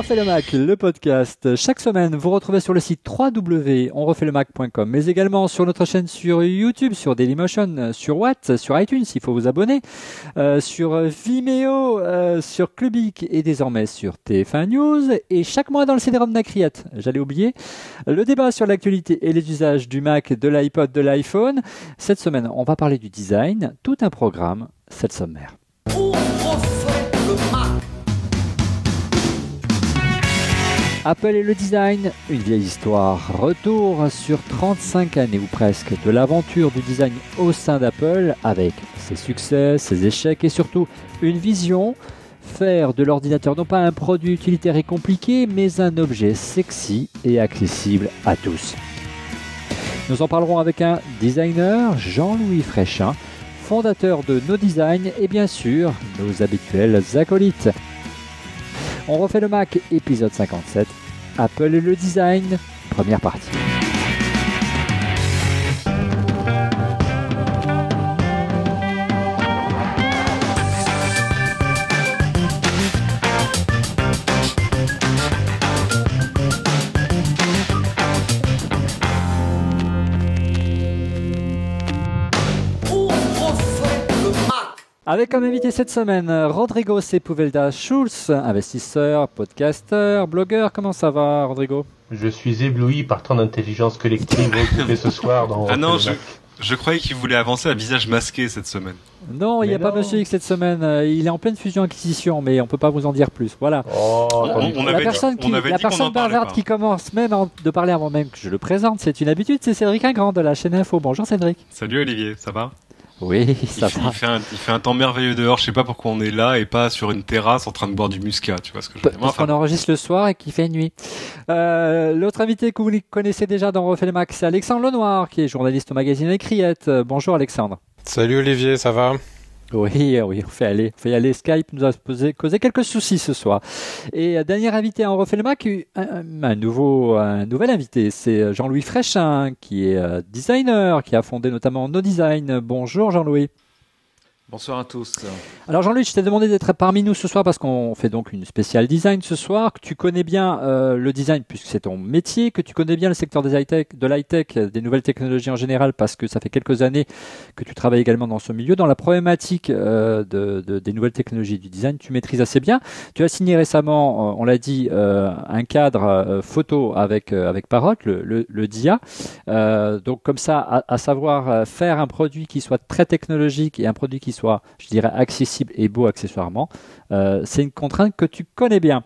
refait le Mac, le podcast. Chaque semaine, vous retrouvez sur le site www.onrefaitlemac.com, mais également sur notre chaîne sur YouTube, sur Dailymotion, sur Watt, sur iTunes, il faut vous abonner, sur Vimeo, sur Clubic et désormais sur TF1 News. Et chaque mois dans le CD-ROM de la Criette, j'allais oublier, le débat sur l'actualité et les usages du Mac, de l'iPod, de l'iPhone. Cette semaine, on va parler du design, tout un programme, c'est le sommaire. On refait le Mac. Apple et le design, une vieille histoire. Retour sur 35 années ou presque de l'aventure du design au sein d'Apple avec ses succès, ses échecs et surtout une vision. Faire de l'ordinateur non pas un produit utilitaire et compliqué, mais un objet sexy et accessible à tous. Nous en parlerons avec un designer, Jean-Louis Fréchin, fondateur de NoDesign et bien sûr nos habituels acolytes. On refait le Mac, épisode 57, Apple et le design, première partie. Avec comme invité cette semaine, Rodrigo Sepúlveda Schulz, investisseur, podcasteur, blogueur. Comment ça va, Rodrigo? Je suis ébloui par tant d'intelligence collective retrouvée ce soir dans... Ah non, je croyais qu'il voulait avancer à visage masqué cette semaine. Non, il n'y a pas Monsieur X cette semaine. Il est en pleine fusion-acquisition, mais on ne peut pas vous en dire plus. Voilà. Oh, la personne bavarde qui commence même de parler avant même que je le présente, c'est une habitude, c'est Cédric Ingrand de la chaîne Info. Bonjour Cédric. Salut Olivier, ça va? Oui, ça va. Il fait un temps merveilleux dehors, je sais pas pourquoi on est là et pas sur une terrasse en train de boire du muscat, tu vois ce que je veux dire. Parce qu'on enregistre le soir et qu'il fait nuit. L'autre invité que vous connaissez déjà dans Refait le Mac, c'est Alexandre Lenoir, qui est journaliste au magazine Criette. Bonjour Alexandre. Salut Olivier, ça va? Oui, on fait aller. Skype nous a causé quelques soucis ce soir. Et dernier invité à On refait le Mac, un nouvel invité, c'est Jean-Louis Fréchin, qui est designer, qui a fondé notamment NoDesign. Bonjour Jean-Louis. Bonsoir à tous. Alors Jean-Louis, je t'ai demandé d'être parmi nous ce soir parce qu'on fait donc une spéciale design ce soir, que tu connais bien le design puisque c'est ton métier, que tu connais bien le secteur des high-tech, des nouvelles technologies en général parce que ça fait quelques années que tu travailles également dans ce milieu. Dans la problématique des nouvelles technologies du design, tu maîtrises assez bien. Tu as signé récemment, on l'a dit, un cadre photo avec Parrot, le DIA. Donc comme ça, à savoir faire un produit qui soit très technologique et un produit qui soit, je dirais, accessible et beau accessoirement. C'est une contrainte que tu connais bien.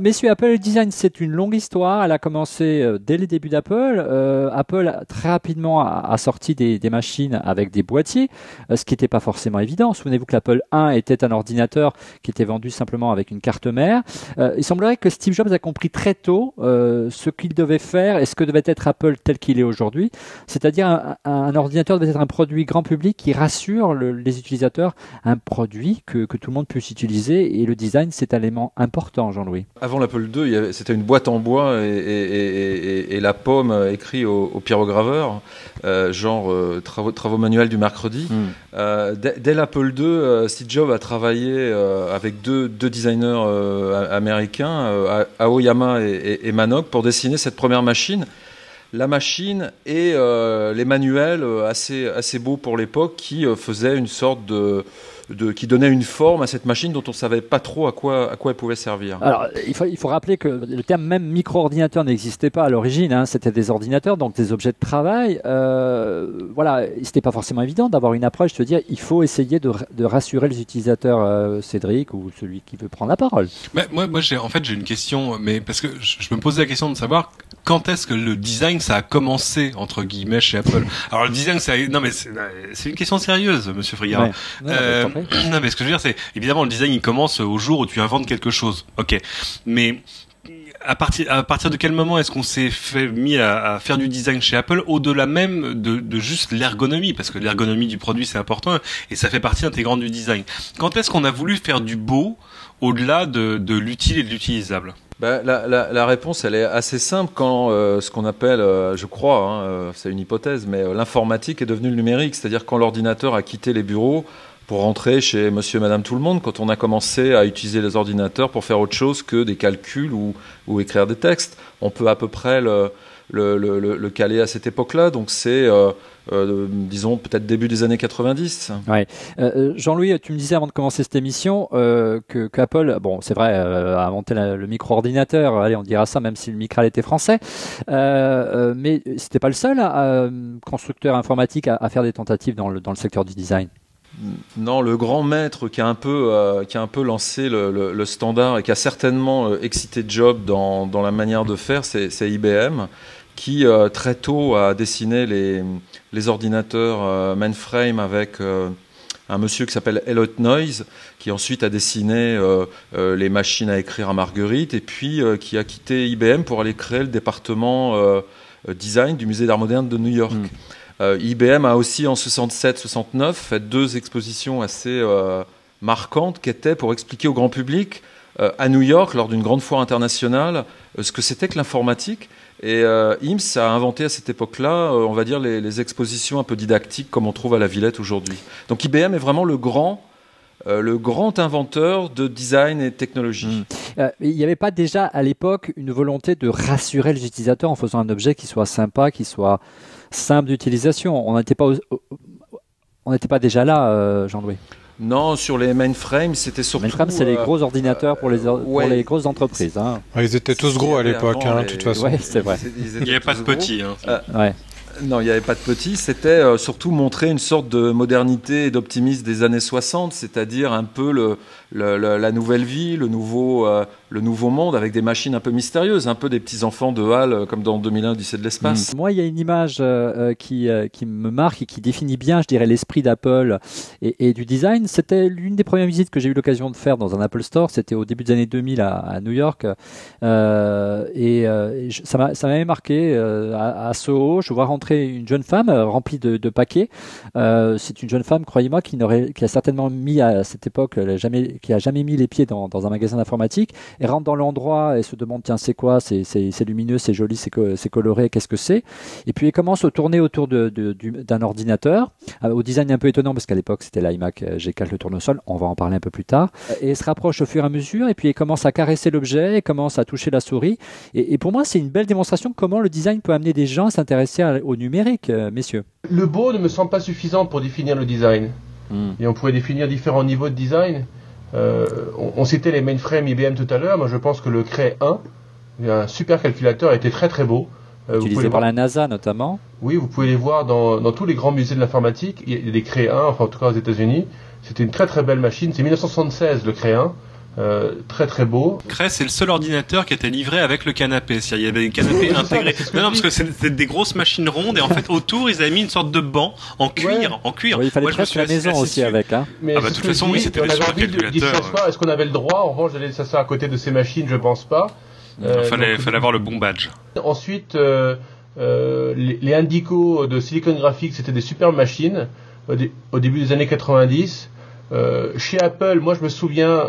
Messieurs, Apple Design, c'est une longue histoire. Elle a commencé dès les débuts d'Apple. Apple, très rapidement, a sorti des machines avec des boîtiers, ce qui n'était pas forcément évident. Souvenez-vous que l'Apple 1 était un ordinateur qui était vendu simplement avec une carte mère. Il semblerait que Steve Jobs a compris très tôt ce qu'il devait faire et ce que devait être Apple tel qu'il est aujourd'hui. C'est-à-dire, un ordinateur devait être un produit grand public qui rassure les utilisateurs, un produit que tout le monde puisse utiliser, et le design c'est un élément important. Jean-Louis, avant l'Apple II c'était une boîte en bois et la pomme écrite au pyrograveur, genre travaux manuels du mercredi. Dès l'Apple II, Steve Jobs a travaillé avec deux designers américains, Aoyama et Manok, pour dessiner cette première machine. La machine et les manuels assez beaux pour l'époque qui faisaient une sorte qui donnait une forme à cette machine dont on ne savait pas trop à quoi elle pouvait servir. Alors, il faut rappeler que le terme même micro-ordinateur n'existait pas à l'origine, hein. C'était des ordinateurs, donc des objets de travail. Voilà, c'était pas forcément évident d'avoir une approche, je veux dire, il faut essayer de rassurer les utilisateurs. Cédric ou celui qui veut prendre la parole. Mais moi j'ai une question, mais parce que je me posais la question de savoir quand est-ce que le design ça a commencé entre guillemets chez Apple. Alors le design, non mais c'est une question sérieuse, Monsieur Frigard. Ouais. Non, mais ce que je veux dire, c'est évidemment le design il commence au jour où tu inventes quelque chose. Ok, mais à partir de quel moment est-ce qu'on s'est mis à faire du design chez Apple au-delà même de juste l'ergonomie, parce que l'ergonomie du produit c'est important et ça fait partie intégrante du design. Quand est-ce qu'on a voulu faire du beau au-delà de l'utile et de l'utilisable? Bah, la réponse, elle est assez simple quand ce qu'on appelle, je crois, hein, c'est une hypothèse, mais l'informatique est devenue le numérique, c'est-à-dire quand l'ordinateur a quitté les bureaux pour rentrer chez monsieur et madame tout le monde quand on a commencé à utiliser les ordinateurs pour faire autre chose que des calculs ou écrire des textes. On peut à peu près le caler à cette époque-là, donc c'est... disons peut-être début des années 90. Ouais. Jean-Louis, tu me disais avant de commencer cette émission que Apple, bon c'est vrai, a inventé le micro-ordinateur, allez on dira ça même si le Micral était français, mais c'était pas le seul constructeur informatique à faire des tentatives dans le secteur du design. Non, le grand maître qui a un peu lancé le standard et qui a certainement excité Jobs dans la manière de faire, c'est IBM, qui très tôt a dessiné les ordinateurs mainframe avec un monsieur qui s'appelle Eliot Noyes, qui ensuite a dessiné les machines à écrire à Marguerite, et puis qui a quitté IBM pour aller créer le département design du musée d'art moderne de New York. IBM a aussi en 67-69 fait deux expositions assez marquantes qui étaient pour expliquer au grand public à New York, lors d'une grande foire internationale, ce que c'était que l'informatique. Et IMSS a inventé à cette époque-là, on va dire, les expositions un peu didactiques comme on trouve à la Villette aujourd'hui. Donc IBM est vraiment le grand inventeur de design et de technologie. Il n'y avait pas déjà à l'époque une volonté de rassurer les utilisateurs en faisant un objet qui soit sympa, qui soit simple d'utilisation. On n'était pas déjà là, Jean-Louis. Non, sur les mainframes, c'était surtout... Mainframes, c'est les gros ordinateurs pour les grosses entreprises. Hein. Ouais, ils étaient tous gros à l'époque, hein, de toute façon. Ouais, c'est vrai. Il n'y avait pas de petits. Hein. Ouais. Non, il n'y avait pas de petits. C'était surtout montrer une sorte de modernité et d'optimisme des années 60, c'est-à-dire un peu la nouvelle vie, le nouveau monde, avec des machines un peu mystérieuses, un peu des petits enfants de Hall, comme dans 2001 Odyssée de l'espace. Moi, il y a une image qui me marque et qui définit bien, je dirais, l'esprit d'Apple et du design. C'était l'une des premières visites que j'ai eu l'occasion de faire dans un Apple Store. C'était au début des années 2000 à New York. Ça m'avait marqué. À Soho, je vois rentrer une jeune femme remplie de paquets. C'est une jeune femme, croyez-moi, qui a certainement mis à cette époque, qui a jamais mis les pieds dans un magasin d'informatique. Elle rentre dans l'endroit et se demande, tiens, c'est quoi? C'est lumineux, c'est joli, c'est coloré, qu'est-ce que c'est? Et puis elle commence à tourner autour d'un ordinateur, au design un peu étonnant, parce qu'à l'époque c'était l'iMac G4, le tournesol, on va en parler un peu plus tard. Et elle se rapproche au fur et à mesure, et puis elle commence à caresser l'objet, elle commence à toucher la souris. Et pour moi, c'est une belle démonstration de comment le design peut amener des gens à s'intéresser au numérique, messieurs. Le beau ne me semble pas suffisant pour définir le design. Et on pourrait définir différents niveaux de design. On citait les mainframes IBM tout à l'heure. Moi, je pense que le Cray 1, un super calculateur, était très très beau. Utilisé par la NASA notamment. Oui, vous pouvez les voir dans tous les grands musées de l'informatique. Il y a des Cray 1, enfin en tout cas aux États-Unis. C'était une très très belle machine. C'est 1976 le Cray 1. Très très beau. Cray, c'est le seul ordinateur qui était livré avec le canapé. Il y avait un canapé intégré. Non, parce que c'était des grosses machines rondes et en fait autour ils avaient mis une sorte de banc en cuir. Ouais. En cuir. Ouais, il fallait presque la maison aussi avec. Hein. Mais de toute façon, oui, c'était sur le calculateur. Est-ce qu'on avait le droit en revanche d'aller s'asseoir à côté de ces machines? Je pense pas. Il fallait avoir le bon badge. Ensuite, les Indico de Silicon Graphics, c'était des super machines au début des années 90. Chez Apple, moi je me souviens,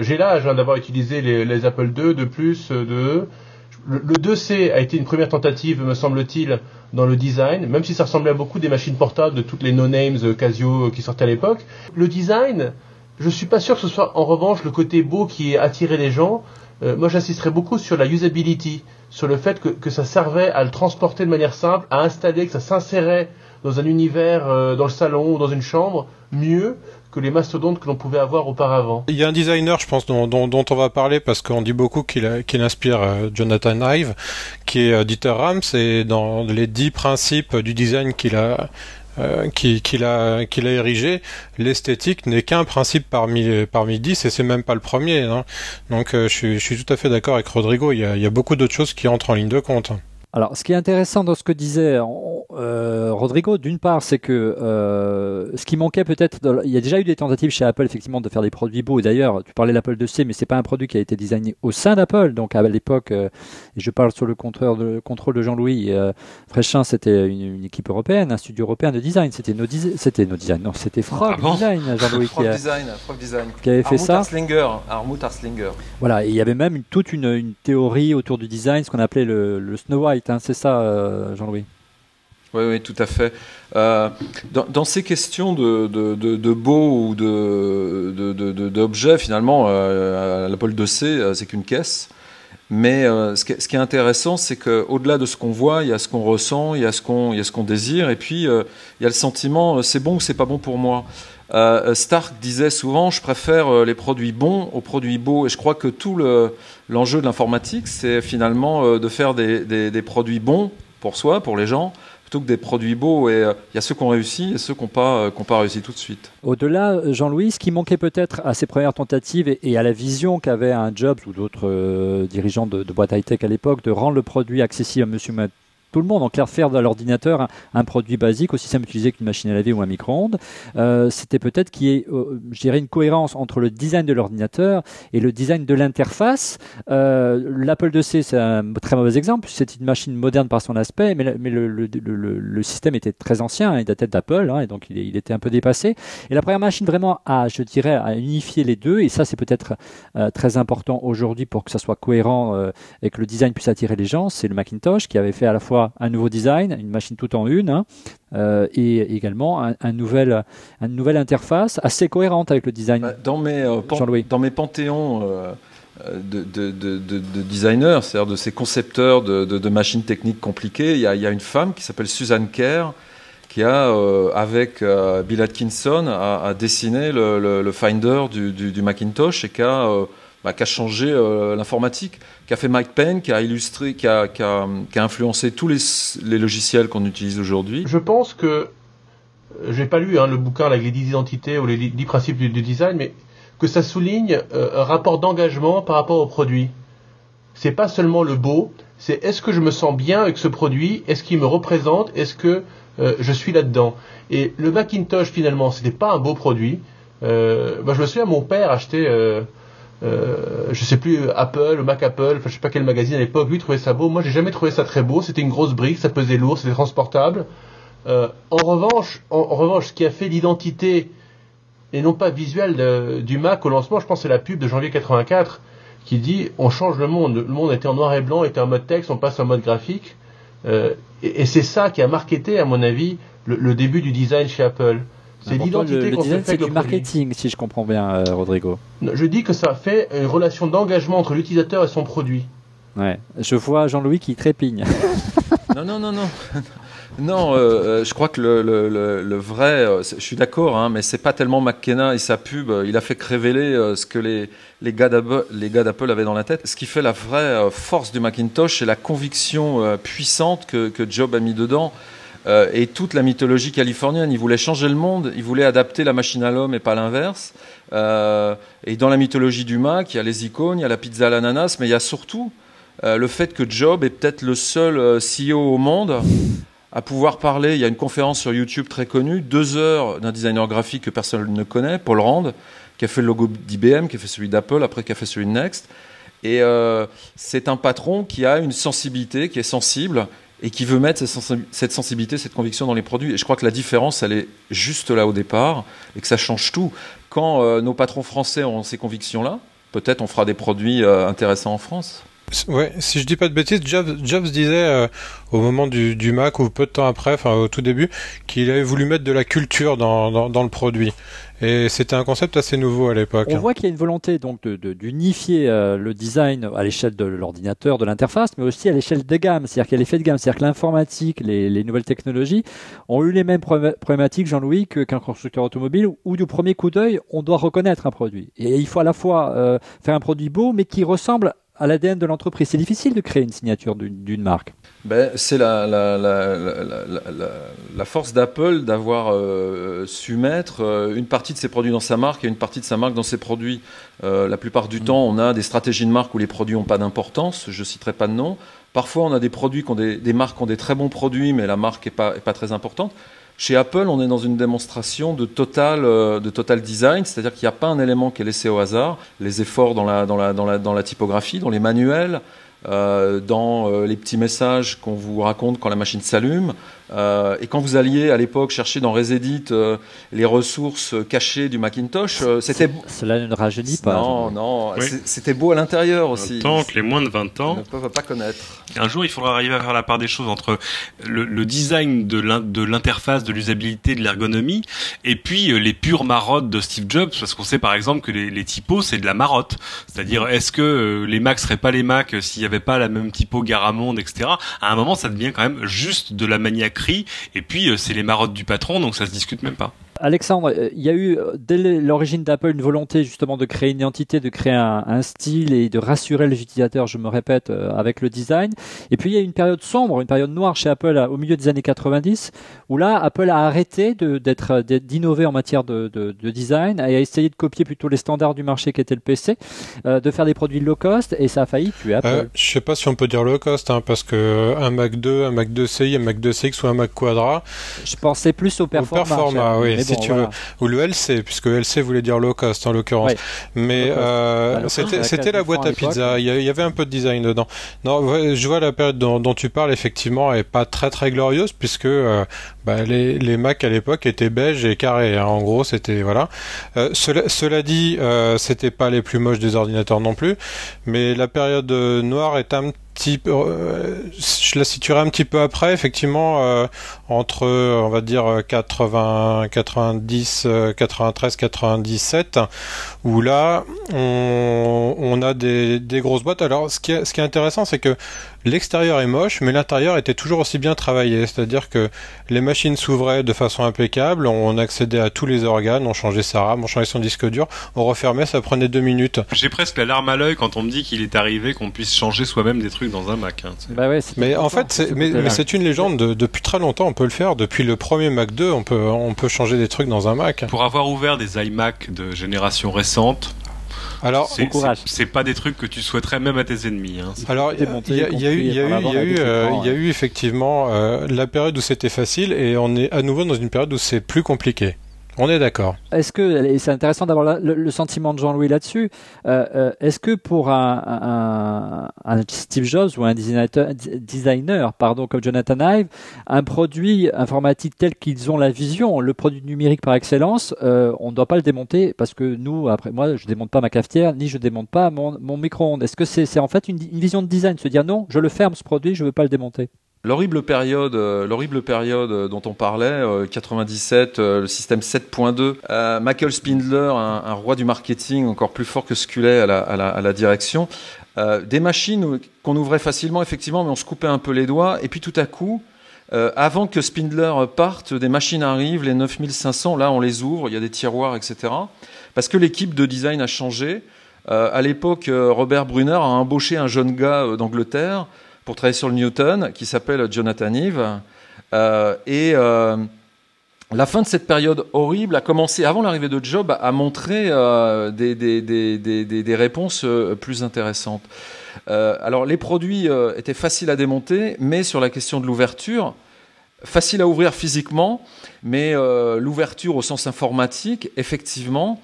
j'ai l'âge d'avoir utilisé les Apple II, de plus, de... Le 2C a été une première tentative, me semble-t-il, dans le design, même si ça ressemblait à beaucoup des machines portables de toutes les no-names Casio qui sortaient à l'époque. Le design, je suis pas sûr que ce soit en revanche le côté beau qui ait attiré les gens. Moi j'insisterais beaucoup sur la usability, sur le fait que ça servait à le transporter de manière simple, à installer, que ça s'insérait dans un univers, dans le salon ou dans une chambre, mieux que les mastodontes que l'on pouvait avoir auparavant. Il y a un designer, je pense, dont on va parler parce qu'on dit beaucoup qu'il inspire Jonathan Ive, qui est Dieter Rams, et dans les 10 principes du design qu'il a érigé, l'esthétique n'est qu'un principe parmi 10 et c'est même pas le premier. Hein. Donc je suis tout à fait d'accord avec Rodrigo, il y a beaucoup d'autres choses qui entrent en ligne de compte. Alors, ce qui est intéressant dans ce que disait Rodrigo, d'une part, c'est que ce qui manquait peut-être... Il y a déjà eu des tentatives chez Apple, effectivement, de faire des produits beaux. Et d'ailleurs, tu parlais de l'Apple IIc, mais c'est pas un produit qui a été designé au sein d'Apple. Donc, à l'époque, et je parle sur le contrôle de Jean-Louis Fréchin, c'était une équipe européenne, un studio européen de design. C'était c'était Frog Design, Jean-Louis. Frog Design. Qui avait fait ça. Harmut Arslinger. Voilà, et il y avait même toute une théorie autour du design, ce qu'on appelait le Snow White. C'est ça, Jean-Louis? Oui, tout à fait. Dans ces questions de beau ou d'objets, finalement, la pôle 2C, c'est qu'une caisse. Mais ce qui est intéressant, c'est qu'au-delà de ce qu'on voit, il y a ce qu'on ressent, il y a ce qu'on désire, et puis il y a le sentiment, c'est bon ou c'est pas bon pour moi. Stark disait souvent, je préfère les produits bons aux produits beaux, et je crois que tout l'enjeu de l'informatique, c'est finalement de faire des produits bons pour soi, pour les gens, que des produits beaux. Et il y a ceux qui ont réussi et ceux qui n'ont pas réussi tout de suite. Au-delà, Jean-Louis, ce qui manquait peut-être à ses premières tentatives et à la vision qu'avait un Jobs ou d'autres dirigeants de boîtes high-tech à l'époque, de rendre le produit accessible à monsieur tout le monde, en clair, faire de l'ordinateur un produit basique, aussi simple utilisé qu'une machine à laver ou un micro-ondes, c'était peut-être qu'il y ait, je dirais, une cohérence entre le design de l'ordinateur et le design de l'interface. L'Apple IIc, c'est un très mauvais exemple, c'est une machine moderne par son aspect, mais le système était très ancien, hein, il datait d'Apple, hein, et donc il était un peu dépassé. Et la première machine vraiment à unifier les deux, et ça c'est peut-être très important aujourd'hui pour que ça soit cohérent et que le design puisse attirer les gens, c'est le Macintosh, qui avait fait à la fois un nouveau design, une machine tout en une, hein, et également une nouvelle interface assez cohérente avec le design. Dans mes panthéons de designers, c'est-à-dire de ces concepteurs de machines techniques compliquées, il y a une femme qui s'appelle Suzanne Kerr, qui a, avec Bill Atkinson, a dessiné le Finder du Macintosh, et qui a changé l'informatique, qui a fait Mike Penn, qui a illustré, qui a influencé tous les logiciels qu'on utilise aujourd'hui. Je pense que, j'ai pas lu, hein, le bouquin avec les 10 identités ou les 10 principes du design, mais que ça souligne un rapport d'engagement par rapport au produit. C'est pas seulement le beau, c'est est-ce que je me sens bien avec ce produit, est-ce qu'il me représente, est-ce que je suis là-dedans. Et le Macintosh, finalement, c'était pas un beau produit. Je me souviens, mon père achetait... je sais plus, Apple ou Mac Apple, je sais pas quel magazine à l'époque, lui trouvait ça beau. Moi j'ai jamais trouvé ça très beau, c'était une grosse brique, ça pesait lourd, c'était transportable. En revanche, ce qui a fait l'identité, et non pas visuelle, du Mac au lancement, je pense c'est la pub de janvier 84 qui dit on change le monde était en noir et blanc, était en mode texte, on passe en mode graphique, et c'est ça qui a marketé à mon avis le début du design chez Apple. C'est l'identité qu'on s'est fait. C'est du marketing, si je comprends bien, Rodrigo. Je dis que ça fait une relation d'engagement entre l'utilisateur et son produit. Ouais. Je vois Jean-Louis qui trépigne. Non. Non, je crois que le vrai... Je suis d'accord, hein, mais c'est pas tellement McKenna et sa pub. Il a fait révéler ce que les gars d'Apple avaient dans la tête. Ce qui fait la vraie force du Macintosh, c'est la conviction puissante que Jobs a mis dedans. Et toute la mythologie californienne, il voulait changer le monde, il voulait adapter la machine à l'homme et pas l'inverse. Et dans la mythologie du Mac, il y a les icônes, il y a la pizza à l'ananas, mais il y a surtout le fait que Jobs est peut-être le seul CEO au monde à pouvoir parler. Il y a une conférence sur YouTube très connue, 2 heures d'un designer graphique que personne ne connaît, Paul Rand, qui a fait le logo d'IBM, qui a fait celui d'Apple, après qui a fait celui de Next. Et c'est un patron qui a une sensibilité, qui est sensible, et qui veut mettre cette sensibilité, cette conviction dans les produits. Et je crois que la différence, elle est juste là au départ, et que ça change tout. Quand nos patrons français ont ces convictions-là, peut-être on fera des produits intéressants en France. Ouais, si je dis pas de bêtises, Jobs disait au moment du Mac, ou peu de temps après, enfin au tout début, qu'il avait voulu mettre de la culture dans le produit. Et c'était un concept assez nouveau à l'époque. On voit qu'il y a une volonté donc d'unifier le design à l'échelle de l'ordinateur, de l'interface, mais aussi à l'échelle des gammes. C'est-à-dire qu'il y a l'effet de gamme. C'est-à-dire que l'informatique, les nouvelles technologies ont eu les mêmes problématiques, Jean-Louis, qu'un constructeur automobile, où du premier coup d'œil, on doit reconnaître un produit. Et il faut à la fois faire un produit beau, mais qui ressemble à l'ADN de l'entreprise. C'est difficile de créer une signature d'une marque. Ben, c'est la force d'Apple d'avoir su mettre une partie de ses produits dans sa marque et une partie de sa marque dans ses produits. La plupart du temps, on a des stratégies de marque où les produits n'ont pas d'importance. Je ne citerai pas de nom. Parfois, on a des marques qui ont des très bons produits, mais la marque n'est pas très importante. Chez Apple, on est dans une démonstration de total design, c'est-à-dire qu'il n'y a pas un élément qui est laissé au hasard. Les efforts dans la typographie, dans les manuels, dans les petits messages qu'on vous raconte quand la machine s'allume, Et quand vous alliez à l'époque chercher dans Resedit les ressources cachées du Macintosh, c'était... Cela ne rajeunit pas. Non, non, oui. C'était beau à l'intérieur aussi. Tant que les moins de 20 ans ne peuvent pas connaître. Un jour, il faudra arriver à faire la part des choses entre le design de l'interface, de l'usabilité, de l'ergonomie, et puis les pures marottes de Steve Jobs, parce qu'on sait par exemple que les typos, c'est de la marotte. C'est-à-dire, est-ce que les Macs seraient pas les Macs s'il n'y avait pas la même typo Garamonde, etc. À un moment, ça devient quand même juste de la maniaquerie. Et puis c'est les marottes du patron, donc ça se discute même pas. Alexandre, il y a eu dès l'origine d'Apple une volonté justement de créer une identité, de créer un style et de rassurer les utilisateurs, je me répète, avec le design. Et puis il y a eu une période sombre, une période noire chez Apple au milieu des années 90, où là Apple a arrêté d'innover en matière de design et a essayé de copier plutôt les standards du marché qui était le PC, de faire des produits low cost, et ça a failli tuer Apple. Je sais pas si on peut dire low cost, hein, parce que un Mac 2, un Mac 2CI, un Mac 2CX ou un Mac Quadra. Je pensais plus au performa, oui. Si bon, tu veux. Ou le LC, puisque LC voulait dire low cost en l'occurrence. Ouais. Mais c'était la boîte à pizza. Il y avait un peu de design dedans. Non, je vois la période dont tu parles, effectivement, est pas très très glorieuse, puisque les Mac à l'époque étaient beiges et carrés. Hein. En gros, c'était voilà. Cela dit, c'était pas les plus moches des ordinateurs non plus. Mais la période noire est un je la situerai un petit peu après, effectivement, entre, on va dire, 80, 90, 93, 97, où là, on a des grosses boîtes. Alors, ce qui est intéressant, c'est que l'extérieur est moche, mais l'intérieur était toujours aussi bien travaillé. C'est-à-dire que les machines s'ouvraient de façon impeccable, on accédait à tous les organes, on changeait sa RAM, on changeait son disque dur, on refermait, ça prenait 2 minutes. J'ai presque la larme à l'œil quand on me dit qu'il est arrivé qu'on puisse changer soi-même des trucs dans un Mac. Hein. Bah ouais, mais en fait, c'est une légende. Depuis très longtemps, on peut le faire. Depuis le premier Mac 2, on peut changer des trucs dans un Mac. Pour avoir ouvert des iMac de génération récente, alors, c'est pas des trucs que tu souhaiterais même à tes ennemis. Hein. Alors, il y a eu effectivement la période où c'était facile, et on est à nouveau dans une période où c'est plus compliqué. On est d'accord. Est-ce que, et c'est intéressant d'avoir le sentiment de Jean-Louis là-dessus, est-ce que pour un Steve Jobs ou un designer, comme Jonathan Ive, un produit informatique tel qu'ils ont la vision, le produit numérique par excellence, on ne doit pas le démonter, parce que nous, après moi, je ne démonte pas ma cafetière, ni je ne démonte pas mon micro-ondes. Est-ce que c'est en fait une vision de design, se dire non, je le ferme ce produit, je ne veux pas le démonter? L'horrible période dont on parlait, 97, le système 7.2, Michael Spindler, un roi du marketing encore plus fort que Scully à la direction, des machines qu'on ouvrait facilement effectivement, mais on se coupait un peu les doigts, et puis tout à coup, avant que Spindler parte, des machines arrivent, les 9500, là on les ouvre, il y a des tiroirs, etc. Parce que l'équipe de design a changé. À l'époque, Robert Brunner a embauché un jeune gars d'Angleterre, pour travailler sur le Newton, qui s'appelle Jonathan Ive. La fin de cette période horrible a commencé, avant l'arrivée de Jobs, à montrer des réponses plus intéressantes. Alors, les produits étaient faciles à démonter, mais sur la question de l'ouverture, facile à ouvrir physiquement, mais l'ouverture au sens informatique, effectivement,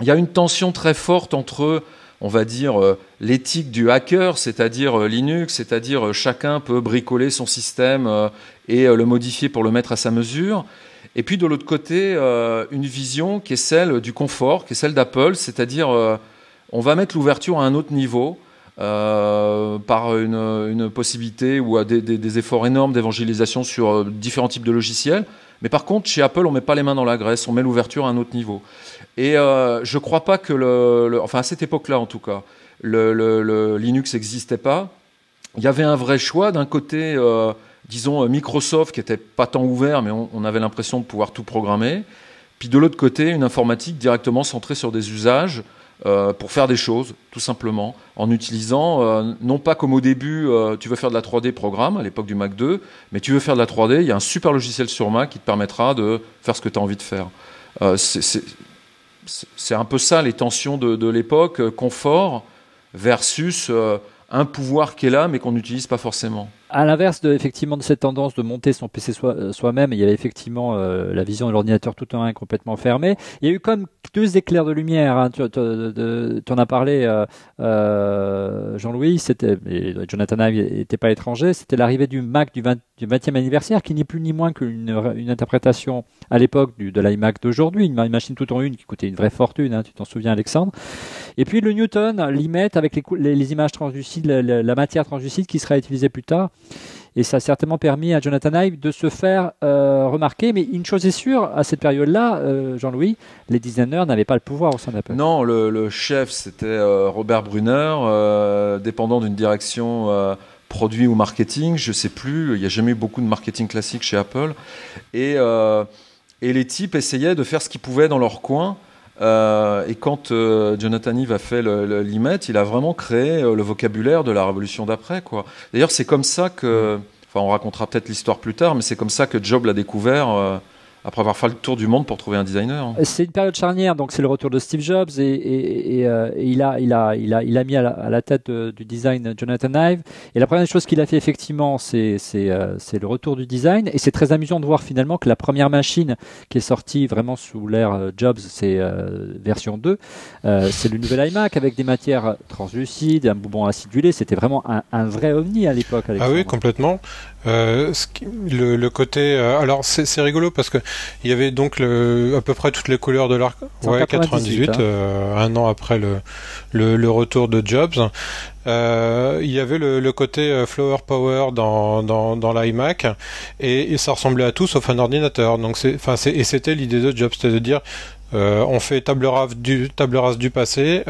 il y a une tension très forte entre... on va dire l'éthique du hacker, c'est-à-dire Linux, c'est-à-dire chacun peut bricoler son système et le modifier pour le mettre à sa mesure. Et puis de l'autre côté, une vision qui est celle du confort, qui est celle d'Apple, c'est-à-dire on va mettre l'ouverture à un autre niveau par une possibilité ou à des efforts énormes d'évangélisation sur différents types de logiciels. Mais par contre, chez Apple, on met pas les mains dans la graisse, on met l'ouverture à un autre niveau. Et je crois pas que enfin à cette époque-là en tout cas, le Linux n'existait pas. Il y avait un vrai choix d'un côté, disons Microsoft qui était pas tant ouvert, mais on avait l'impression de pouvoir tout programmer. Puis de l'autre côté, une informatique directement centrée sur des usages pour faire des choses, tout simplement, en utilisant non pas comme au début, tu veux faire de la 3D programme à l'époque du Mac 2, mais tu veux faire de la 3D, il y a un super logiciel sur Mac qui te permettra de faire ce que tu as envie de faire. C'est un peu ça les tensions de l'époque, confort versus un pouvoir qui est là mais qu'on n'utilise pas forcément. À l'inverse de, effectivement, de cette tendance de monter son PC soi-même, il y avait effectivement la vision de l'ordinateur tout en un complètement fermé. Il y a eu comme deux éclairs de lumière, hein. Tu en as parlé, Jean-Louis, Jonathan Ive n'était pas étranger, c'était l'arrivée du Mac du 20e anniversaire, qui n'est plus ni moins qu'une interprétation à l'époque de l'iMac d'aujourd'hui, une machine tout en une qui coûtait une vraie fortune, hein, tu t'en souviens, Alexandre. Et puis le Newton, l'iMet avec les images translucides, la matière translucide qui sera utilisée plus tard. Et ça a certainement permis à Jonathan Ive de se faire remarquer. Mais une chose est sûre, à cette période-là, Jean-Louis, les designers n'avaient pas le pouvoir au sein d'Apple. Non, le chef, c'était Robert Brunner, dépendant d'une direction produit ou marketing. Je ne sais plus, il n'y a jamais eu beaucoup de marketing classique chez Apple. Et les types essayaient de faire ce qu'ils pouvaient dans leur coin. Et quand Jonathan Ive a fait l'IMET, il a vraiment créé le vocabulaire de la révolution d'après, quoi. D'ailleurs, c'est comme ça que, enfin, on racontera peut-être l'histoire plus tard, mais c'est comme ça que Jobs l'a découvert. Après avoir fait le tour du monde pour trouver un designer. C'est une période charnière, donc c'est le retour de Steve Jobs et il a mis à la tête du design Jonathan Ive. Et la première chose qu'il a fait effectivement, c'est le retour du design. Et c'est très amusant de voir finalement que la première machine qui est sortie vraiment sous l'ère Jobs, c'est version 2, c'est le nouvel iMac avec des matières translucides, un bonbon acidulé. C'était vraiment un vrai ovni à l'époque. Ah oui, complètement. Le côté, alors c'est rigolo parce que il y avait donc à peu près toutes les couleurs de l'arc. Ouais, 98, hein. Un an après le retour de Jobs. Il y avait le côté flower power dans l'iMac et ça ressemblait à tout sauf un ordinateur. Donc c'était l'idée de Jobs, c'était de dire on fait table rase du passé.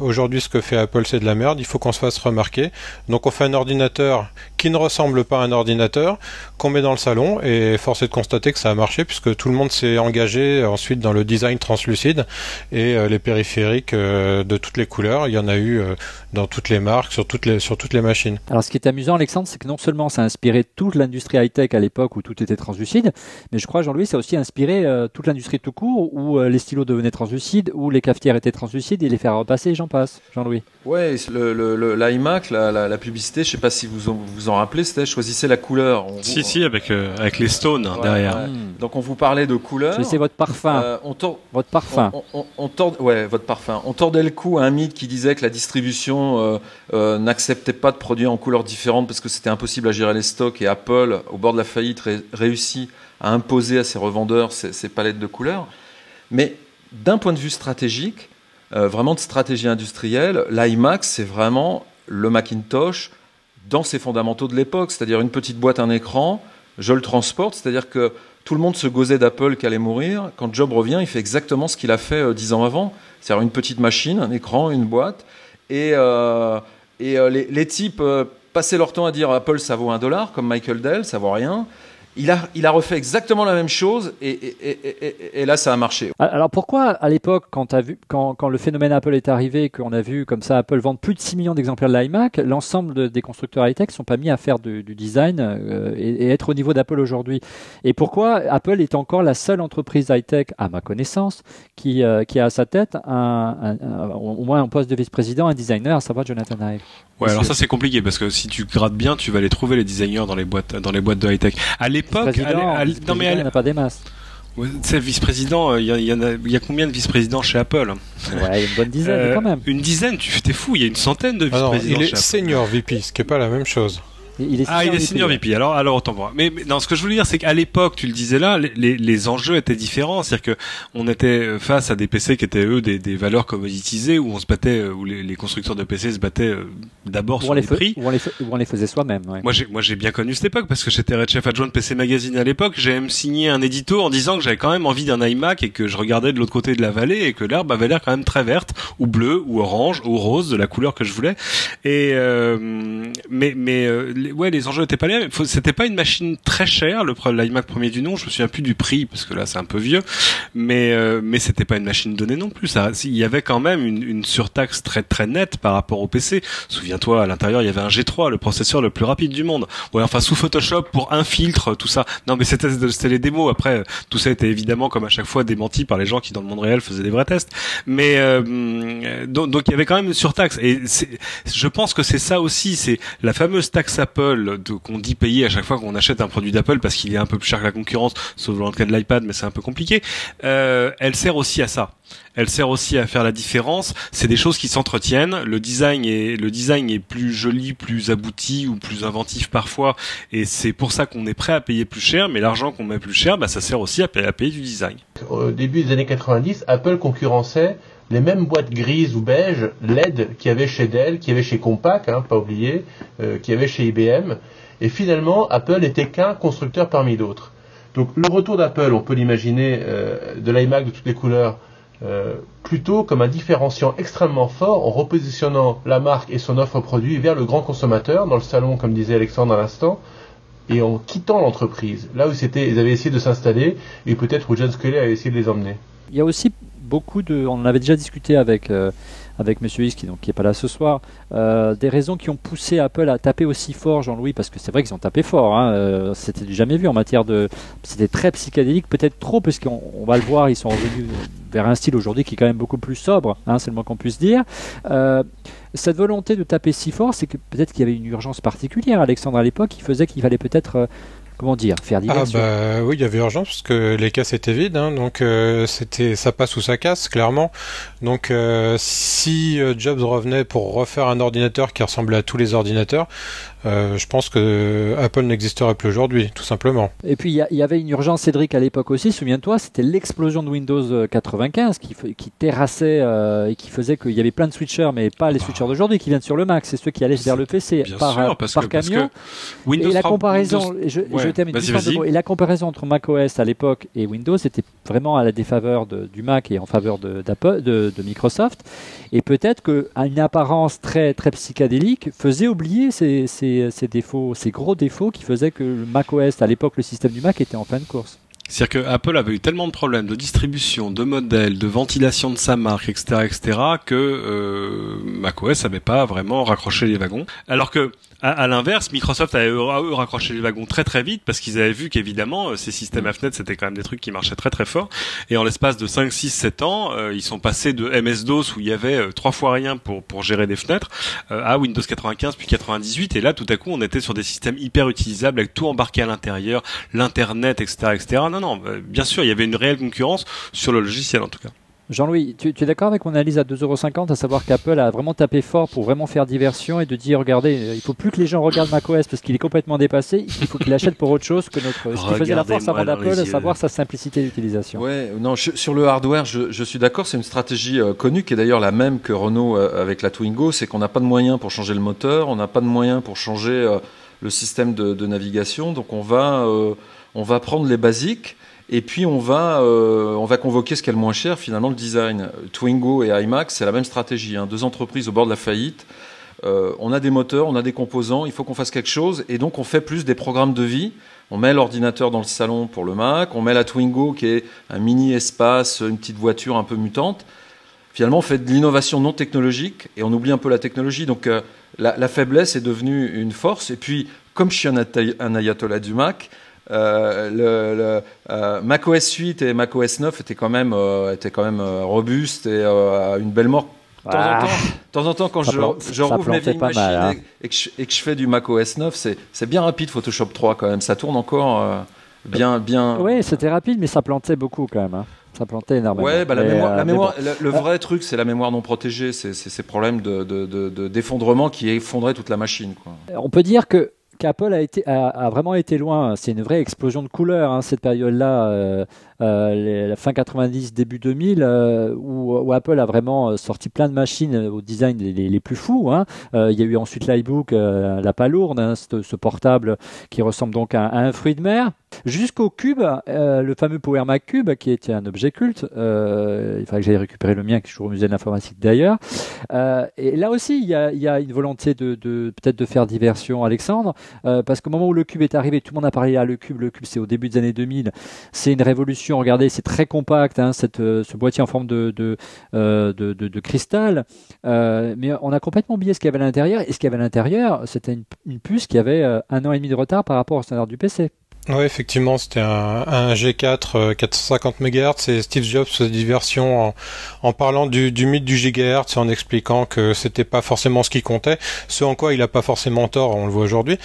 Aujourd'hui, ce que fait Apple, c'est de la merde. Il faut qu'on se fasse remarquer. Donc, on fait un ordinateur qui ne ressemble pas à un ordinateur, qu'on met dans le salon. Et force est de constater que ça a marché, puisque tout le monde s'est engagé ensuite dans le design translucide et les périphériques de toutes les couleurs. Il y en a eu dans toutes les marques, sur toutes les machines. Alors, ce qui est amusant, Alexandre, c'est que non seulement ça a inspiré toute l'industrie high-tech à l'époque où tout était translucide, mais je crois, Jean-Louis, ça a aussi inspiré toute l'industrie tout court où les stylos devenaient translucides, où les cafetières étaient translucides et les faire repasser, j'en passe. Jean-Louis. Oui, l'iMac, la publicité, je ne sais pas si vous en rappelez, c'était choisissez la couleur. Avec les stones derrière. Ouais. Donc on vous parlait de couleur. Choisissez votre parfum. Votre parfum. Votre parfum. On tordait le cou à un mythe qui disait que la distribution n'acceptait pas de produits en couleurs différentes parce que c'était impossible à gérer les stocks, et Apple, au bord de la faillite, réussit à imposer à ses revendeurs ces palettes de couleurs. Mais d'un point de vue stratégique, vraiment de stratégie industrielle, l'iMac, c'est vraiment le Macintosh dans ses fondamentaux de l'époque, c'est-à-dire une petite boîte, un écran, je le transporte, c'est-à-dire que tout le monde se gauzait d'Apple qui allait mourir. Quand Jobs revient, il fait exactement ce qu'il a fait 10 ans avant, c'est-à-dire une petite machine, un écran, une boîte, et les types passaient leur temps à dire « Apple, ça vaut $1 », comme Michael Dell, ça vaut rien. Il a refait exactement la même chose et là, ça a marché. Alors pourquoi, à l'époque, quand le phénomène Apple est arrivé, qu'on a vu comme ça Apple vendre plus de 6 millions d'exemplaires de l'iMac, l'ensemble des constructeurs high-tech ne sont pas mis à faire du design et être au niveau d'Apple aujourd'hui? Et pourquoi Apple est encore la seule entreprise high-tech, à ma connaissance, qui a à sa tête, au moins en poste de vice-président, un designer, à savoir Jonathan Ive? Ouais, alors ça c'est compliqué parce que si tu grattes bien, tu vas aller trouver les designers dans les boîtes de high-tech. À l'époque, non mais il n'y en a pas des masses. Ouais, tu sais, vice-président, il y a combien de vice-présidents chez Apple? Ouais, une bonne dizaine quand même. Une dizaine, tu t'es fou, il y a une centaine de vice-présidents. Il est senior VP, ce qui n'est pas la même chose. Il est senior VP, alors autant voir. Mais non, ce que je voulais dire, c'est qu'à l'époque, tu le disais là, les enjeux étaient différents. C'est-à-dire qu'on était face à des PC qui étaient, eux, des valeurs commoditisées, où on se battait, où les constructeurs de PC se battaient d'abord sur les prix. Où on les faisait soi-même. Ouais. Moi, j'ai bien connu cette époque, parce que j'étais chef adjoint de PC Magazine à l'époque. J'ai même signé un édito en disant que j'avais quand même envie d'un iMac et que je regardais de l'autre côté de la vallée et que l'herbe avait l'air quand même très verte, ou bleue, ou orange, ou rose, de la couleur que je voulais. Et ouais, les enjeux n'étaient pas les mêmes. C'était pas une machine très chère, l'iMac premier du nom. Je me souviens plus du prix parce que là c'est un peu vieux, mais c'était pas une machine donnée non plus. Ça, il y avait quand même une surtaxe très très nette par rapport au PC. Souviens-toi, à l'intérieur il y avait un G3, le processeur le plus rapide du monde. Ouais, enfin sous Photoshop pour un filtre, tout ça. Non, mais c'était les démos. Après, tout ça était évidemment comme à chaque fois démenti par les gens qui dans le monde réel faisaient des vrais tests. Mais donc il y avait quand même une surtaxe. Et je pense que c'est ça aussi, c'est la fameuse taxe Apple qu'on dit payer à chaque fois qu'on achète un produit d'Apple parce qu'il est un peu plus cher que la concurrence, sauf dans le cas de l'iPad, mais c'est un peu compliqué. Elle sert aussi à ça. Elle sert aussi à faire la différence. C'est des choses qui s'entretiennent. Le design est plus joli, plus abouti ou plus inventif parfois. Et c'est pour ça qu'on est prêt à payer plus cher. Mais l'argent qu'on met plus cher, bah, ça sert aussi à payer du design. Au début des années 90, Apple concurrençait les mêmes boîtes grises ou beiges LED qu'il y avait chez Dell, qu'il y avait chez Compaq, hein, pas oublié, qu'il y avait chez IBM. Et finalement, Apple n'était qu'un constructeur parmi d'autres. Donc le retour d'Apple, on peut l'imaginer, de l'iMac de toutes les couleurs, plutôt comme un différenciant extrêmement fort en repositionnant la marque et son offre produit vers le grand consommateur, dans le salon, comme disait Alexandre à l'instant, et en quittant l'entreprise. Là où ils avaient essayé de s'installer, et peut-être où John Sculley a essayé de les emmener. Il y a aussi beaucoup de... On en avait déjà discuté avec Monsieur X, qui n'est pas là ce soir, des raisons qui ont poussé Apple à taper aussi fort, Jean-Louis, parce que c'est vrai qu'ils ont tapé fort, hein, c'était du jamais vu en matière de... C'était très psychédélique, peut-être trop, parce qu'on va le voir, ils sont revenus vers un style aujourd'hui qui est quand même beaucoup plus sobre, hein, c'est le moins qu'on puisse dire. Cette volonté de taper si fort, c'est que peut-être qu'il y avait une urgence particulière, Alexandre, à l'époque, qui faisait qu'il fallait peut-être... Comment dire, faire diversion. Ah bah oui, il y avait urgence parce que les caisses étaient vides, hein, donc c'était ça passe ou ça casse clairement. Donc si Jobs revenait pour refaire un ordinateur qui ressemblait à tous les ordinateurs, je pense que Apple n'existerait plus aujourd'hui, tout simplement. Et puis il y avait une urgence, Cédric, à l'époque aussi. Souviens-toi, c'était l'explosion de Windows 95 qui terrassait et qui faisait qu'il y avait plein de switchers, mais pas les switchers d'aujourd'hui qui viennent sur le Mac, c'est ceux qui allaient vers le PC par camion. Windows et la comparaison, je termine tout par deux mots. Et la comparaison entre macOS à l'époque et Windows était vraiment à la défaveur du Mac et en faveur de Microsoft. Et peut-être qu'une apparence très, très psychédélique faisait oublier ces défauts, ces gros défauts qui faisaient que le macOS, à l'époque, le système du Mac était en fin de course. C'est-à-dire que Apple avait eu tellement de problèmes de distribution, de modèles, de ventilation de sa marque, etc., etc., que macOS n'avait pas vraiment raccroché les wagons. Alors que, à l'inverse, Microsoft avait eux raccroché les wagons très très vite parce qu'ils avaient vu qu'évidemment ces systèmes à fenêtres c'était quand même des trucs qui marchaient très très fort. Et en l'espace de 5, 6, 7 ans, ils sont passés de MS-DOS où il y avait 3 fois rien pour gérer des fenêtres à Windows 95 puis 98. Et là tout à coup on était sur des systèmes hyper utilisables avec tout embarqué à l'intérieur, l'internet, etc., etc. Non, bien sûr il y avait une réelle concurrence sur le logiciel en tout cas. Jean-Louis, tu es d'accord avec mon analyse à 2,50 €, à savoir qu'Apple a vraiment tapé fort pour vraiment faire diversion et de dire, regardez, il ne faut plus que les gens regardent macOS parce qu'il est complètement dépassé, il faut qu'ils l'achètent pour autre chose que ce qui faisait la force avant d'Apple, à savoir sa simplicité d'utilisation. Ouais, non, sur le hardware, je suis d'accord, c'est une stratégie connue qui est d'ailleurs la même que Renault avec la Twingo, c'est qu'on n'a pas de moyens pour changer le moteur, on n'a pas de moyens pour changer le système de navigation, donc on va prendre les basiques. Et puis on va convoquer ce qui est le moins cher, finalement le design. Twingo et iMac, c'est la même stratégie, hein. 2 entreprises au bord de la faillite. On a des moteurs, on a des composants, il faut qu'on fasse quelque chose. Et donc on fait plus des programmes de vie. On met l'ordinateur dans le salon pour le Mac, on met la Twingo qui est un mini-espace, une petite voiture un peu mutante. Finalement on fait de l'innovation non technologique et on oublie un peu la technologie. Donc la faiblesse est devenue une force. Et puis comme je suis un ayatollah du Mac... macOS 8 et macOS 9 étaient quand même robustes et à une belle mort. De temps en temps, quand je rouvre mes vieilles machines hein. et que je fais du macOS 9, c'est bien rapide Photoshop 3 quand même. Ça tourne encore bien. Oui, c'était rapide, mais ça plantait beaucoup quand même. Hein. Ça plantait énormément. Ouais, bah, la mémoire, bon. le vrai truc, c'est la mémoire non protégée. C'est ces problèmes d'effondrement qui effondraient toute la machine. Quoi. On peut dire que Apple a vraiment été loin. C'est une vraie explosion de couleurs, hein, cette période-là, la fin 90, début 2000, où Apple a vraiment sorti plein de machines au design les plus fous. Hein. Il y a eu ensuite l'iBook, la palourde, hein, ce portable qui ressemble donc à un fruit de mer. Jusqu'au cube, le fameux Power Mac Cube, qui était un objet culte. Il fallait que j'aille récupérer le mien, qui est toujours au musée de l'informatique d'ailleurs. Et là aussi, il y a une volonté de peut-être de faire diversion, Alexandre, parce qu'au moment où le cube est arrivé, tout le monde a parlé à le cube c'est au début des années 2000, c'est une révolution, regardez, c'est très compact, hein, ce boîtier en forme de cristal, mais on a complètement oublié ce qu'il y avait à l'intérieur, et ce qu'il y avait à l'intérieur, c'était une puce qui avait 1 an et demi de retard par rapport au standard du PC. Oui, effectivement, c'était un G4 450 MHz et Steve Jobs faisait diversion en parlant du mythe du gigahertz, en expliquant que c'était pas forcément ce qui comptait, ce en quoi il a pas forcément tort, on le voit aujourd'hui.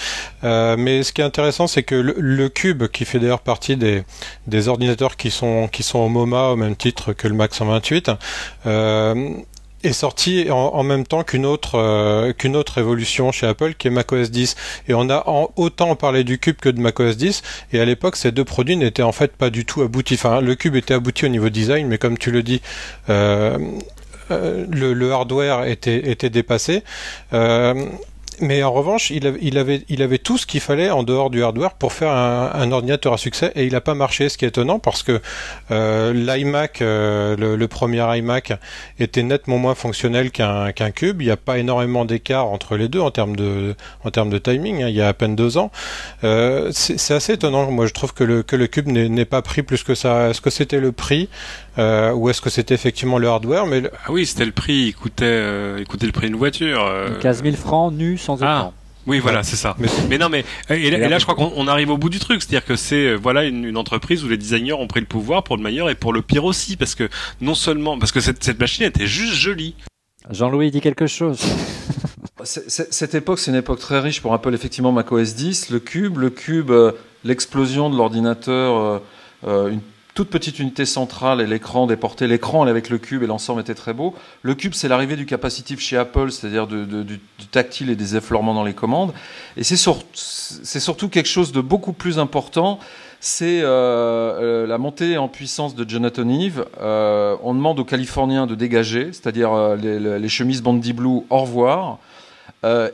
Mais ce qui est intéressant, c'est que le cube, qui fait d'ailleurs partie des ordinateurs qui sont au MoMA, au même titre que le Mac 128, est sorti en même temps qu'une autre évolution chez Apple, qui est macOS 10. Et on a autant parlé du cube que de macOS 10, et à l'époque ces deux produits n'étaient en fait pas du tout aboutis. Enfin, le cube était abouti au niveau design, mais comme tu le dis, le hardware était dépassé. Mais en revanche, il avait tout ce qu'il fallait en dehors du hardware pour faire un ordinateur à succès, et il n'a pas marché, ce qui est étonnant parce que l'iMac, le premier iMac, était nettement moins fonctionnel qu'un cube. Il n'y a pas énormément d'écart entre les deux en termes de timing, hein, il y a à peine 2 ans. C'est assez étonnant. Moi, je trouve que le cube n'est pas pris plus que ça. Est-ce que c'était le prix ou est-ce que c'était effectivement le hardware? Mais ah oui, c'était le prix. Il coûtait le prix d'une voiture. 15 000 francs nus. Ah oui, voilà, c'est ça. Mais non, mais et là, je crois qu'on arrive au bout du truc, c'est-à-dire que c'est voilà une entreprise où les designers ont pris le pouvoir pour le meilleur et pour le pire aussi, parce que non seulement parce que cette machine était juste jolie. Jean-Louis dit quelque chose. Cette époque, c'est une époque très riche pour Apple. Effectivement, macOS 10, le cube, l'explosion de l'ordinateur, une toute petite unité centrale et l'écran déporté. L'écran avec le cube et l'ensemble était très beau. Le cube, c'est l'arrivée du capacitif chez Apple, c'est-à-dire du tactile et des effleurements dans les commandes. Et c'est surtout quelque chose de beaucoup plus important, c'est la montée en puissance de Jonathan Ive. On demande aux Californiens de dégager, c'est-à-dire les chemises Bondi Blue, au revoir.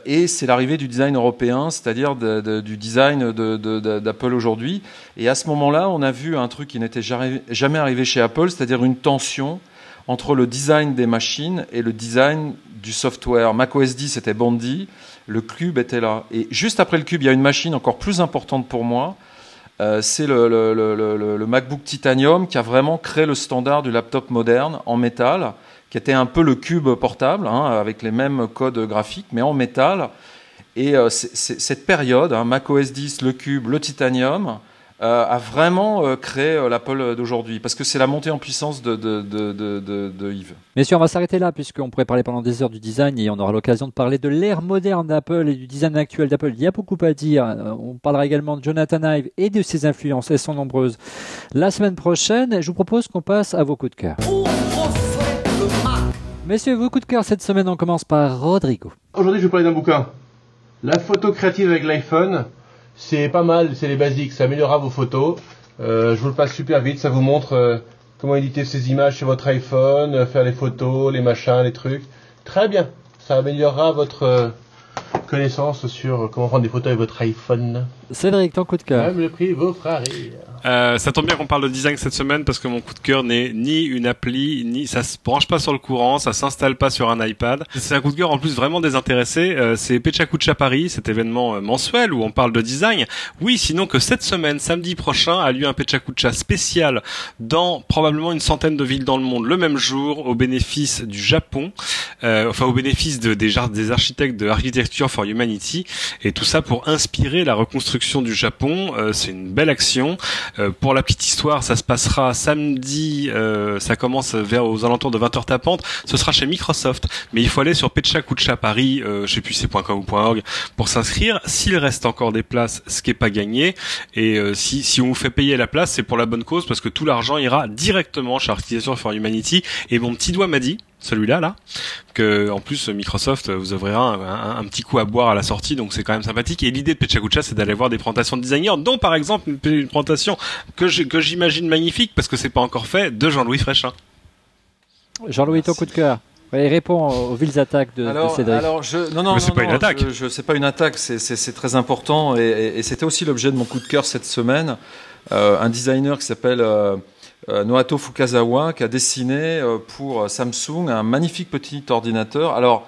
Et c'est l'arrivée du design européen, c'est-à-dire du design d'Apple aujourd'hui. Et à ce moment-là, on a vu un truc qui n'était jamais arrivé chez Apple, c'est-à-dire une tension entre le design des machines et le design du software. macOS 10 était Bondi, le cube était là. Et juste après le cube, il y a une machine encore plus importante pour moi, c'est le MacBook Titanium, qui a vraiment créé le standard du laptop moderne en métal, qui était un peu le cube portable, hein, avec les mêmes codes graphiques, mais en métal. Et cette période, hein, macOS 10, le cube, le titanium, a vraiment créé l'Apple d'aujourd'hui, parce que c'est la montée en puissance de Yves. Messieurs, on va s'arrêter là, puisqu'on pourrait parler pendant des heures du design, et on aura l'occasion de parler de l'ère moderne d'Apple et du design actuel d'Apple. Il y a beaucoup à dire. On parlera également de Jonathan Ive et de ses influences, elles sont nombreuses. La semaine prochaine, je vous propose qu'on passe à vos coups de cœur. Messieurs, vos coups de cœur cette semaine, on commence par Rodrigo. Aujourd'hui, je vais parler d'un bouquin. La photo créative avec l'iPhone, c'est pas mal, c'est les basiques, ça améliorera vos photos. Je vous le passe super vite, ça vous montre comment éditer ces images sur votre iPhone, faire les photos, les machins, les trucs. Très bien, ça améliorera votre connaissance sur comment prendre des photos avec votre iPhone. Cédric, ton coup de cœur. Même le prix vaudra rire. Ça tombe bien qu'on parle de design cette semaine, parce que mon coup de cœur n'est ni une appli, ni ça se branche pas sur le courant, ça s'installe pas sur un iPad. C'est un coup de cœur en plus vraiment désintéressé. C'est Pecha Kucha Paris, cet événement mensuel où on parle de design. Oui, sinon que cette semaine, samedi prochain, a lieu un Pecha Kucha spécial dans probablement 100aine de villes dans le monde le même jour, au bénéfice du Japon, enfin au bénéfice des architectes de Architecture for Humanity, et tout ça pour inspirer la reconstruction du Japon. C'est une belle action. Pour la petite histoire, ça se passera samedi, ça commence vers aux alentours de 20h tapante, ce sera chez Microsoft, mais il faut aller sur Pecha Kucha Paris, je sais plus c'est .com ou .org, pour s'inscrire, s'il reste encore des places, ce qui est pas gagné, et si on vous fait payer la place, c'est pour la bonne cause, parce que tout l'argent ira directement chez Architecture for Humanity, et mon petit doigt m'a dit, celui-là, là, que en plus Microsoft vous offrira un petit coup à boire à la sortie, donc c'est quand même sympathique. Et l'idée de Pecha Kucha, c'est d'aller voir des présentations de designers, dont par exemple une présentation que j'imagine magnifique, parce que c'est pas encore fait, de Jean-Louis Fréchin. Jean-Louis, ton coup de cœur. Il répond aux viles attaques de Cédric. Alors non, c'est pas une attaque. C'est pas une attaque, c'est très important, et c'était aussi l'objet de mon coup de cœur cette semaine. un designer qui s'appelle Noato Fukasawa, qui a dessiné pour Samsung un magnifique petit ordinateur. Alors,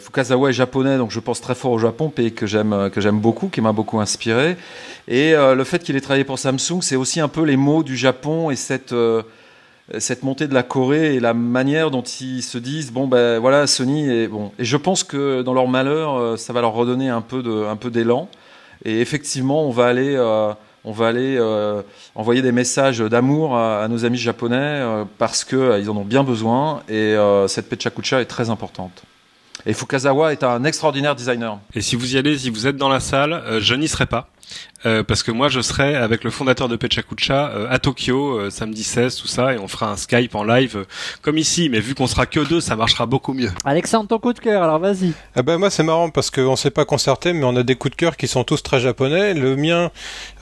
Fukasawa est japonais, donc je pense très fort au Japon, pays que j'aime beaucoup, qui m'a beaucoup inspiré. Et le fait qu'il ait travaillé pour Samsung, c'est aussi un peu les mots du Japon et cette montée de la Corée et la manière dont ils se disent bon ben voilà Sony est bon. Et je pense que dans leur malheur, ça va leur redonner un peu d'élan. Et effectivement, on va aller envoyer des messages d'amour à nos amis japonais parce qu'ils en ont bien besoin. Et cette Pecha Kucha est très importante. Et Fukasawa est un extraordinaire designer. Et si vous y allez, si vous êtes dans la salle, je n'y serai pas. Parce que moi je serai avec le fondateur de Pecha Kucha à Tokyo samedi 16 tout ça, et on fera un Skype en live comme ici, mais vu qu'on sera que deux, ça marchera beaucoup mieux. Alexandre, ton coup de cœur, alors vas-y. Ah ben moi c'est marrant parce qu'on s'est pas concerté, mais on a des coups de cœur qui sont tous très japonais. Le mien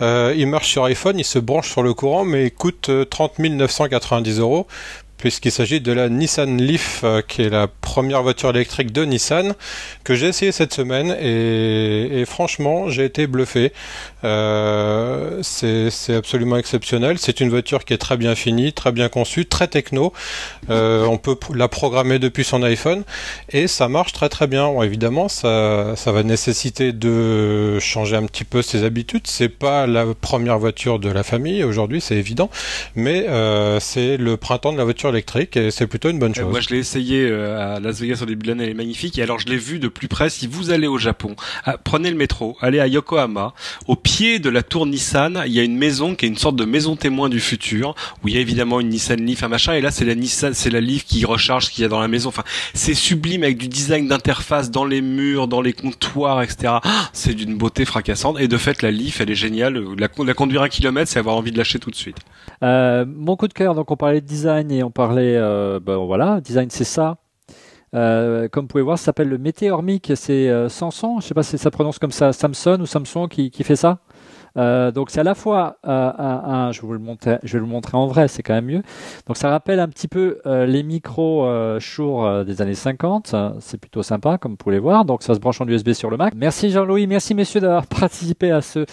il marche sur iPhone, il se branche sur le courant, mais il coûte 30 990 euros, puisqu'il s'agit de la Nissan Leaf, qui est la première voiture électrique de Nissan, que j'ai essayé cette semaine, et franchement, j'ai été bluffé. C'est absolument exceptionnel. C'est une voiture qui est très bien finie, très bien conçue, très techno. On peut la programmer depuis son iPhone, et ça marche très très bien. Bon, évidemment, ça va nécessiter de changer un petit peu ses habitudes. C'est pas la première voiture de la famille, aujourd'hui, c'est évident, mais c'est le printemps de la voiture électrique, et c'est plutôt une bonne chose. Moi je l'ai essayé à Las Vegas au début de l'année, elle est magnifique, et alors je l'ai vue de plus près. Si vous allez au Japon, prenez le métro, allez à Yokohama, au pied de la tour Nissan, il y a une maison qui est une sorte de maison témoin du futur, où il y a évidemment une Nissan Leaf, un machin, et là c'est la Nissan, c'est la Leaf qui recharge ce qu'il y a dans la maison, enfin c'est sublime, avec du design d'interface dans les murs, dans les comptoirs, etc. C'est d'une beauté fracassante, et de fait la Leaf elle est géniale, la conduire 1 km, c'est avoir envie de lâcher tout de suite. Mon coup de cœur, donc on parlait de design et on parlait, voilà, design c'est ça. Comme vous pouvez voir, ça s'appelle le Météormic, c'est Samson, je sais pas si ça prononce comme ça, Samson ou Samson qui fait ça. Donc c'est à la fois je vais vous le montrer en vrai, c'est quand même mieux. Donc ça rappelle un petit peu les micros Shure des années 50, c'est plutôt sympa comme vous pouvez le voir. Donc ça se branche en USB sur le Mac. Merci Jean-Louis, merci messieurs d'avoir participé à ce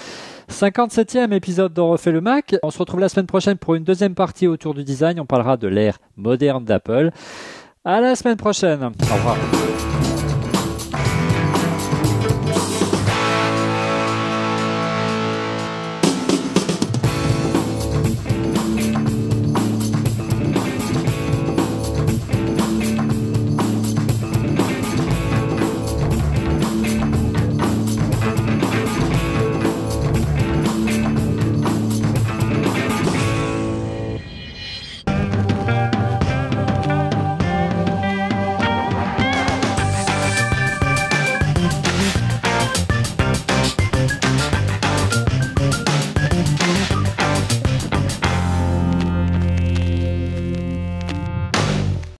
57e épisode d'On refait le Mac. On se retrouve la semaine prochaine pour une deuxième partie autour du design, on parlera de l'ère moderne d'Apple. À la semaine prochaine. Au revoir.